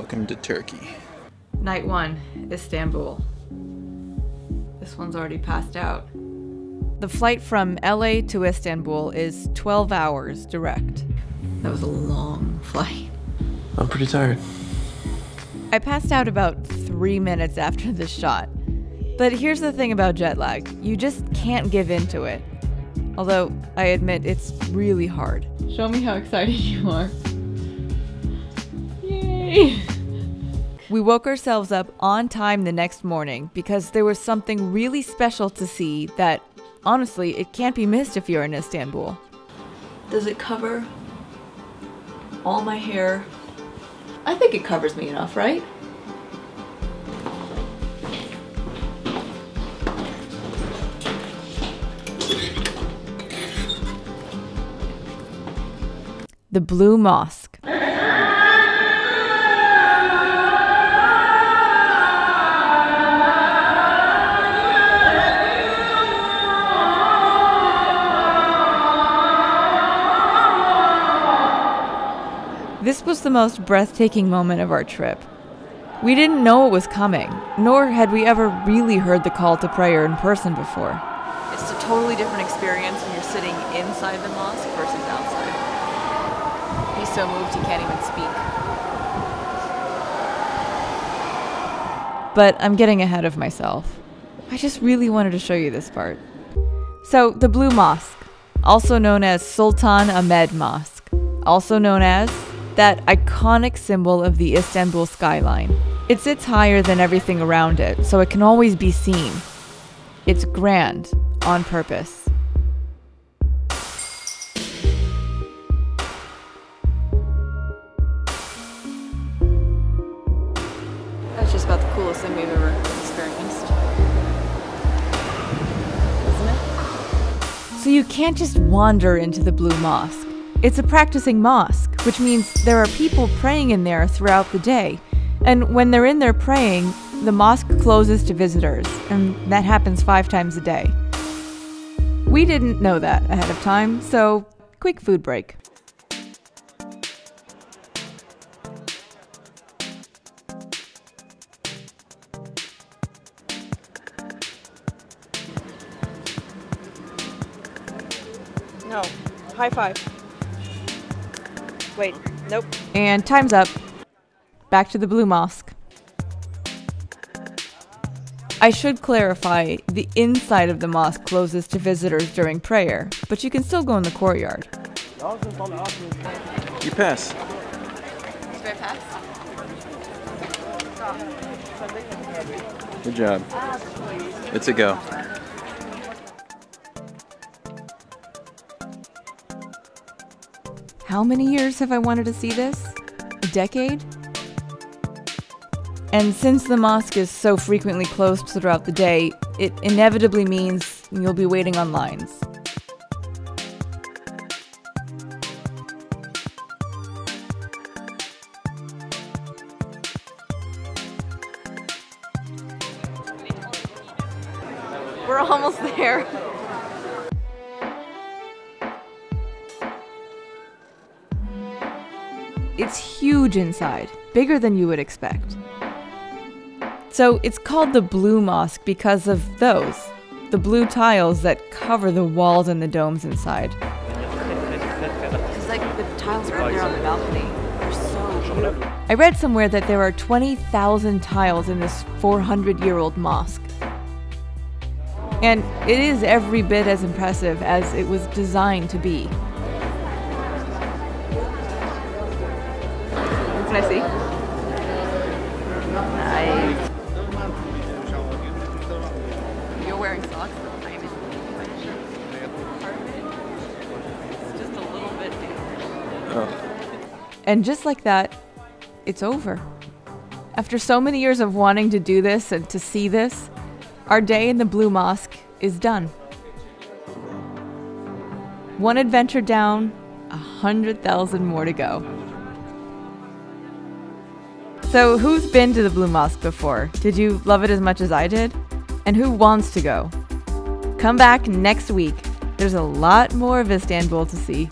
welcome to Turkey. Night one, Istanbul. This one's already passed out. The flight from LA to Istanbul is 12 hours direct. That was a long flight. I'm pretty tired. I passed out about 3 minutes after the shot. But here's the thing about jet lag. You just can't give in to it. Although, I admit, it's really hard. Show me how excited you are. Yay! We woke ourselves up on time the next morning because there was something really special to see that, honestly, it can't be missed if you're in Istanbul. Does it cover all my hair? I think it covers me enough, right? The Blue Mosque. This was the most breathtaking moment of our trip. We didn't know it was coming, nor had we ever really heard the call to prayer in person before. It's a totally different experience when you're sitting inside the mosque versus outside. He's so moved he can't even speak. But I'm getting ahead of myself. I just really wanted to show you this part. So, the Blue Mosque, also known as Sultan Ahmed Mosque, also known as that iconic symbol of the Istanbul skyline. It sits higher than everything around it, so it can always be seen. It's grand, on purpose. That's just about the coolest thing we've ever experienced. Isn't it? So you can't just wander into the Blue Mosque. It's a practicing mosque, which means there are people praying in there throughout the day. And when they're in there praying, the mosque closes to visitors, and that happens 5 times a day. We didn't know that ahead of time, so quick food break. No, high five. Wait, nope. And time's up. Back to the Blue Mosque. I should clarify, the inside of the mosque closes to visitors during prayer, but you can still go in the courtyard. You pass. Should I pass? Good job. It's a go. How many years have I wanted to see this? A decade? And since the mosque is so frequently closed throughout the day, it inevitably means you'll be waiting on lines. We're almost there. It's huge inside, bigger than you would expect. So it's called the Blue Mosque because of those, the blue tiles that cover the walls and the domes inside. It's like the tiles right there on the balcony. They're so beautiful. I read somewhere that there are 20,000 tiles in this 400-year-old mosque. And it is every bit as impressive as it was designed to be. Can I see? Nice. You're wearing socks, though. I'm in just a little bit different. Oh. And just like that, it's over. After so many years of wanting to do this and to see this, our day in the Blue Mosque is done. One adventure down, 100,000 more to go. So who's been to the Blue Mosque before? Did you love it as much as I did? And who wants to go? Come back next week. There's a lot more of Istanbul to see.